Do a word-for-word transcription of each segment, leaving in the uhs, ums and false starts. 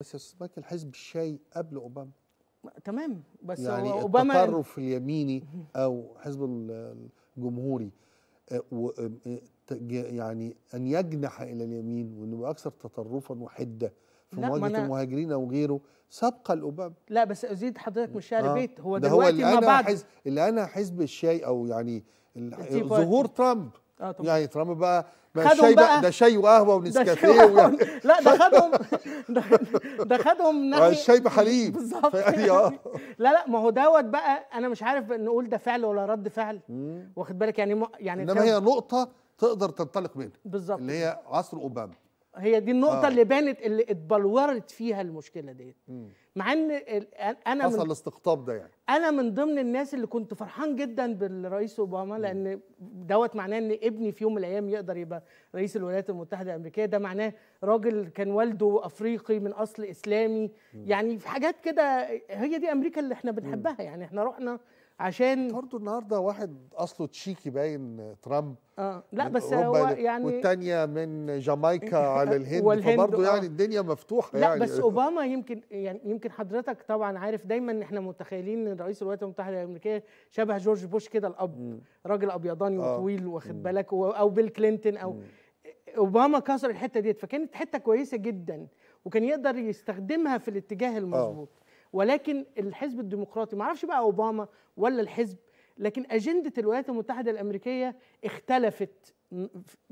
بس يا استاذ مايكل، حزب الشاي قبل اوباما تمام، بس يعني هو اوباما التطرف اليميني او حزب الجمهوري يعني ان يجنح الى اليمين وانه يبقى اكثر تطرفا وحده في مواجهه المهاجرين او غيره سبق لاوباما. لا بس ازيد حضرتك مش شعر آه. بيت هو ده دلوقتي ما بعد حزب اللي انا حزب الشاي او يعني ظهور ترامب آه يعني ترامب بقى خدهم بقى ده شاي وقهوه ونسكافيه و... لا ده خدهم ده خدهم ناحيه الشاي بحليب بالظبط يعني اه لا لا ما هو دوت بقى انا مش عارف نقول ده فعل ولا رد فعل واخد بالك يعني م... يعني انما هي نقطه تقدر تنطلق منها بالظبط اللي هي عصر اوباما هي دي النقطه آه. اللي بانت اللي اتبلورت فيها المشكله ديت مع ان انا حصل الاستقطاب ده يعني انا من ضمن الناس اللي كنت فرحان جدا بالرئيس اوباما م. لان دوت معناه ان ابني في يوم من الايام يقدر يبقى رئيس الولايات المتحده الامريكيه، ده معناه راجل كان والده افريقي من اصل اسلامي م. يعني في حاجات كده هي دي امريكا اللي احنا بنحبها م. يعني احنا رحنا عشان برضه النهارده واحد اصله تشيكي باين ترامب اه لا بس هو يعني والثانيه من جامايكا على الهند فبرضه يعني آه. الدنيا مفتوحه لا يعني لا بس اوباما يمكن يعني يمكن حضرتك طبعا عارف دايما ان احنا متخيلين ان رئيس الولايات المتحده الامريكيه شبه جورج بوش كده الاب م. راجل ابيضاني آه. وطويل واخد بالك او بيل كلينتون او م. اوباما كسر الحته ديت فكانت حته كويسه جدا وكان يقدر يستخدمها في الاتجاه المظبوط آه. ولكن الحزب الديمقراطي ما اعرفش بقى اوباما ولا الحزب لكن اجنده الولايات المتحده الامريكيه اختلفت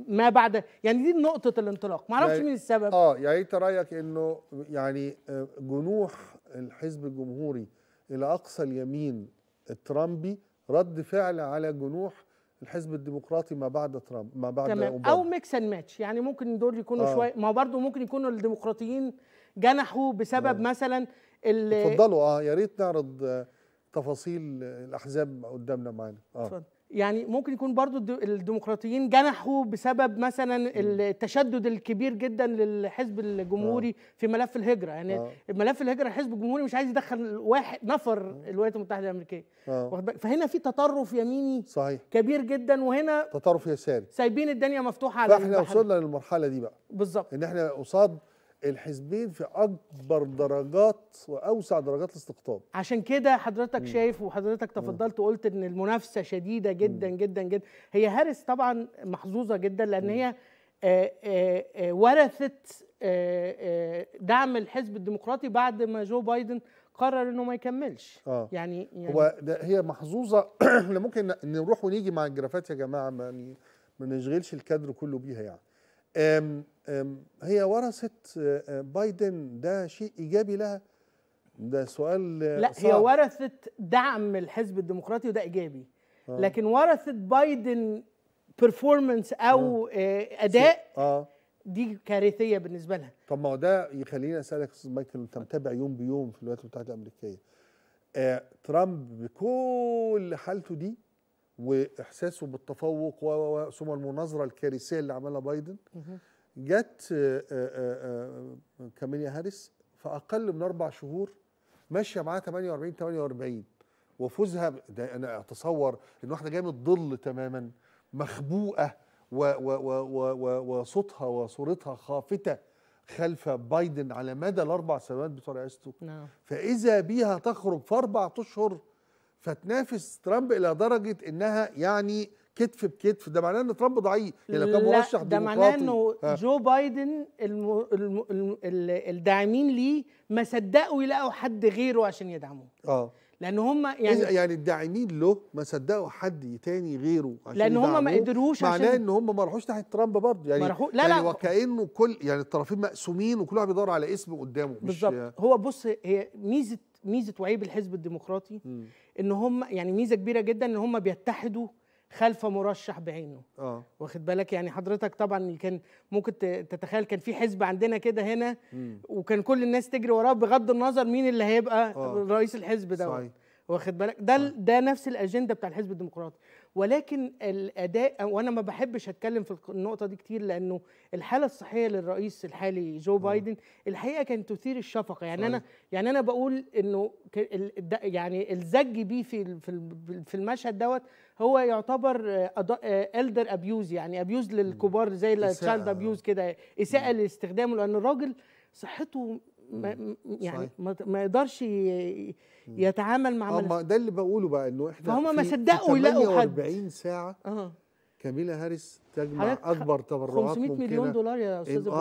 ما بعد يعني دي نقطه الانطلاق ما اعرفش يعني مين السبب اه يعني انت رايك انه يعني جنوح الحزب الجمهوري الى اقصى اليمين الترامبي رد فعل على جنوح الحزب الديمقراطي ما بعد ترامب ما بعد تمام. اوباما او ميكس اند ماتش يعني ممكن دول يكونوا آه. شويه ما برضه ممكن يكونوا الديمقراطيين جنحوا بسبب آه. مثلا اتفضلوا اه يا ريت نعرض تفاصيل الاحزاب قدامنا معانا اه يعني ممكن يكون برضو الديمقراطيين جنحوا بسبب مثلا م. التشدد الكبير جدا للحزب الجمهوري آه. في ملف الهجره يعني آه. ملف الهجره الحزب الجمهوري مش عايز يدخل واحد نفر الولايات المتحده الامريكيه آه. فهنا في تطرف يميني صحيح. كبير جدا وهنا تطرف يساري سايبين الدنيا مفتوحه على فاحنا وصلنا للمرحله دي بقى بالظبط ان احنا قصاد الحزبين في اكبر درجات واوسع درجات الاستقطاب عشان كده حضرتك م. شايف وحضرتك تفضلت وقلت ان المنافسه شديده جدا م. جدا جدا هي هارس طبعا محظوظه جدا لان م. هي آآ آآ ورثت آآ دعم الحزب الديمقراطي بعد ما جو بايدن قرر انه ما يكملش آه. يعني, يعني هو ده هي محظوظه احنا ممكن نروح ونيجي مع الجرافات يا جماعه ما نشغلش الكادر كله بيها يعني أم أم هي ورثت بايدن ده شيء ايجابي لها ده سؤال لا صعب. هي ورثت دعم الحزب الديمقراطي وده ايجابي آه. لكن ورثت بايدن بيرفورمانس او آه. آه اداء آه. دي كارثيه بالنسبه لها طب ما هو ده يخليني اسالك استاذ مايكل انت متابع يوم بيوم في الولايات المتحده الامريكيه آه ترامب بكل حالته دي واحساسه بالتفوق وثم المناظره الكارثيه اللي عملها بايدن جت كاميلا هاريس في اقل من اربع شهور ماشيه معاه ثمانية وأربعين ثمانية وأربعين وفوزها ده انا اتصور ان واحده جايه من الظل تماما مخبوءه وصوتها وصورتها خافته خلف بايدن على مدى الاربع سنوات بتوع رئاسته فاذا بيها تخرج في اربع اشهر فتنافس ترامب الى درجه انها يعني كتف بكتف ده معناه ان ترامب ضعيف يعني لو كان مرشح ديمقراطي ده معناه انه جو بايدن الداعمين ليه ما صدقوا يلاقوا حد غيره عشان يدعموه اه لان هم يعني يعني الداعمين له ما صدقوا حد تاني غيره عشان لان هم ما قدروش عشان معناه ان هم ما راحوش تحت ترامب برضه يعني لا يعني لا وكانه كل يعني الطرفين مقسومين وكل واحد بيدور على اسم قدامه بالظبط هو بص هي ميزه ميزه وعيب الحزب الديمقراطي م. ان هم يعني ميزه كبيره جدا ان هم بيتحدوا خلف مرشح بعينه اه واخد بالك يعني حضرتك طبعا كان ممكن تتخيل كان في حزب عندنا كده هنا م. وكان كل الناس تجري وراه بغض النظر مين اللي هيبقى أوه. رئيس الحزب ده واخد بالك ده أوه. ده نفس الاجنده بتاع الحزب الديمقراطي ولكن الاداء وانا ما بحبش اتكلم في النقطه دي كتير لانه الحاله الصحيه للرئيس الحالي جو بايدن الحقيقه كانت تثير الشفقه يعني صحيح. انا يعني انا بقول انه يعني الزج بيه في في المشهد دوت هو يعتبر الدر ابيوز يعني ابيوز للكبار زي التشايلد ابيوز كده اساءه لاستخدامه لان الراجل صحته ما يعني صحيح. ما يقدرش يتعامل مع اه ده اللي بقوله بقى، انه احنا فهم ما صدقوا يلاقوا حد. ثمانية وأربعين ساعه آه. كاميلا هاريس تجمع اكبر تبرعات ممكنه، خمسمية مليون دولار يا استاذ.